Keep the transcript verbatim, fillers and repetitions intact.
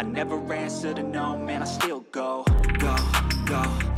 I never answer to no man, I still go, go, go.